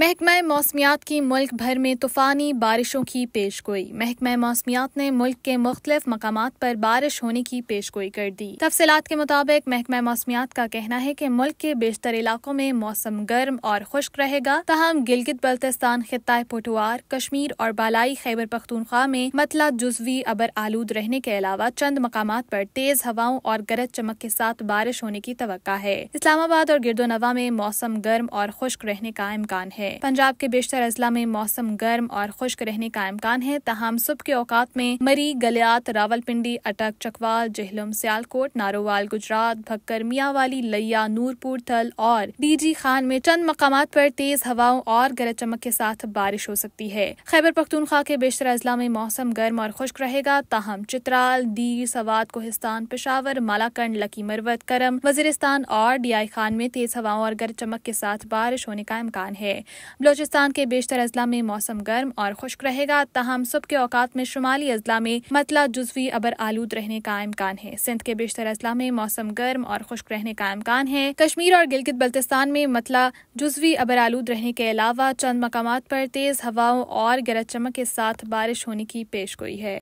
महकमा मौसमियात की मुल्क भर में तूफ़ानी बारिशों की पेशगोई। महकमा मौसमियात ने मुल्क के मुख्तलिफ मकामात पर बारिश होने की पेशगोई कर दी। तफसीलात के मुताबिक महकमा मौसमियात का कहना है कि मुल्क के बेशतर इलाकों में मौसम गर्म और खुश्क रहेगा, तहम गिलगित बल्तिस्तान, खित्ताए पोठोआर, कश्मीर और बालाई खैबर पख्तूनख्वा में मतला जुज़वी अबर आलूद रहने के अलावा चंद मकामात पर तेज़ हवाओं और गरज चमक के साथ बारिश होने की तवक्का है। इस्लामाबाद और गिरदोनवा में मौसम गर्म और खुश्क रहने का इम्कान है। पंजाब के बेशतर अजला में मौसम गर्म और खुश्क रहने का इम्कान है, तहम सुबह के औकात में मरी, गलियात, रावलपिंडी, अटक, चकवाल, जेहलम, सियालकोट, नारोवाल, गुजरात, भक्कर, मियांवाली, लैया, नूरपुर, थल और डीजी खान में चंद मकामात पर तेज हवाओं और गरज चमक के साथ बारिश हो सकती है। खैबर पख्तूनख्वा के बेशतर अजला में मौसम गर्म और खुश्क रहेगा, तहम चित्राल, दीर, सवात, कोहिस्तान, पेशावर, मालाकंड, लकी मरवत, करम, वजीरिस्तान और डीआई खान में तेज हवाओं और गरज चमक के साथ बारिश होने का इम्कान है। बलोचिस्तान के बेशतर अजला में मौसम गर्म और खुश्क रहेगा, तहम सुबह के औकात में शुमाली अजला में मतला जुज़वी अबर आलूद रहने का इम्कान है। सिंध के बेशतर अजला में मौसम गर्म और खुश्क रहने का इम्कान है। कश्मीर और गिलगित बल्तिस्तान में मतला जुज़वी अबर आलूद रहने के अलावा चंद मकामात पर तेज हवाओं और गरज चमक के साथ बारिश होने की पेशगोई है।